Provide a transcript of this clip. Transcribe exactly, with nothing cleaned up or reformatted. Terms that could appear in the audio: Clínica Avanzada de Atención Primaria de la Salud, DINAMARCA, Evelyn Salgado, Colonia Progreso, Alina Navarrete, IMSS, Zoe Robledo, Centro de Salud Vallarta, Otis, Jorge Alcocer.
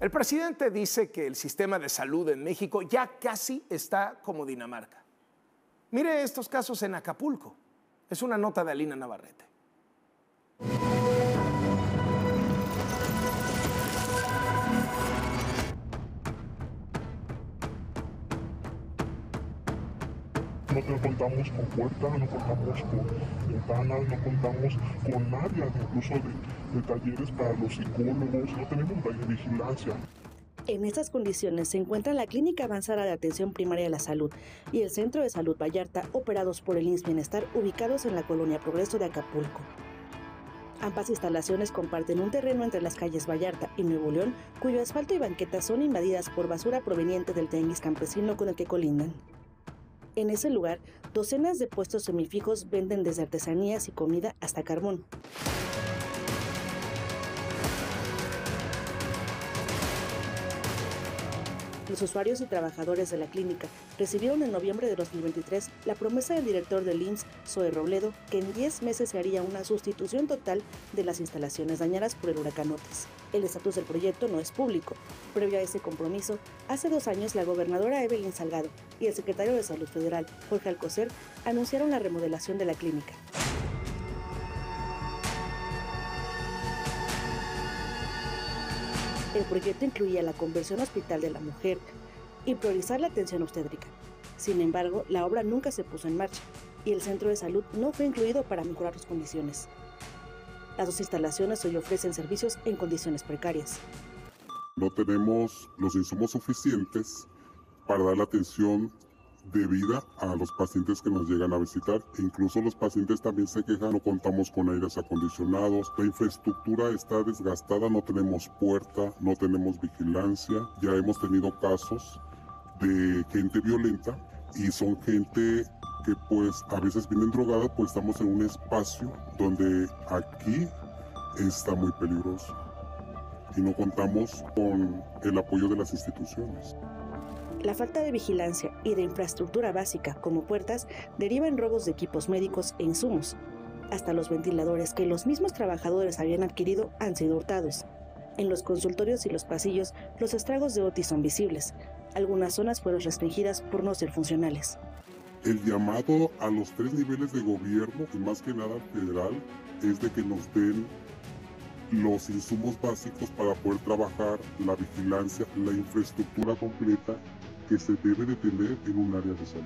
El presidente dice que el sistema de salud en México ya casi está como Dinamarca. Mire estos casos en Acapulco. Es una nota de Alina Navarrete. No contamos con puertas, no contamos con ventanas, no contamos con áreas incluso de, de talleres para los psicólogos, no tenemos de vigilancia. En estas condiciones se encuentra la Clínica Avanzada de Atención Primaria de la Salud y el Centro de Salud Vallarta, operados por el I M S S Bienestar, ubicados en la Colonia Progreso de Acapulco. Ambas instalaciones comparten un terreno entre las calles Vallarta y Nuevo León, cuyo asfalto y banquetas son invadidas por basura proveniente del tianguis campesino con el que colindan. En ese lugar, docenas de puestos semifijos venden desde artesanías y comida hasta carbón. Los usuarios y trabajadores de la clínica recibieron en noviembre de dos mil veintitrés la promesa del director del I M S S, Zoe Robledo, que en diez meses se haría una sustitución total de las instalaciones dañadas por el huracán Otis. El estatus del proyecto no es público. Previo a ese compromiso, hace dos años la gobernadora Evelyn Salgado y el secretario de Salud Federal, Jorge Alcocer, anunciaron la remodelación de la clínica. El proyecto incluía la conversión hospital de la mujer y priorizar la atención obstétrica. Sin embargo, la obra nunca se puso en marcha y el centro de salud no fue incluido para mejorar sus condiciones. Las dos instalaciones hoy ofrecen servicios en condiciones precarias. No tenemos los insumos suficientes para dar la atención debida a los pacientes que nos llegan a visitar. E incluso los pacientes también se quejan, no contamos con aires acondicionados, la infraestructura está desgastada, no tenemos puerta, no tenemos vigilancia. Ya hemos tenido casos de gente violenta y son gente que pues a veces vienen drogada, pues estamos en un espacio donde aquí está muy peligroso y no contamos con el apoyo de las instituciones. La falta de vigilancia y de infraestructura básica, como puertas, deriva en robos de equipos médicos e insumos. Hasta los ventiladores que los mismos trabajadores habían adquirido han sido hurtados. En los consultorios y los pasillos, los estragos de Otis son visibles. Algunas zonas fueron restringidas por no ser funcionales. El llamado a los tres niveles de gobierno, y más que nada federal, es de que nos den los insumos básicos para poder trabajar, la vigilancia, la infraestructura completa que se debe de tener en un área de salud.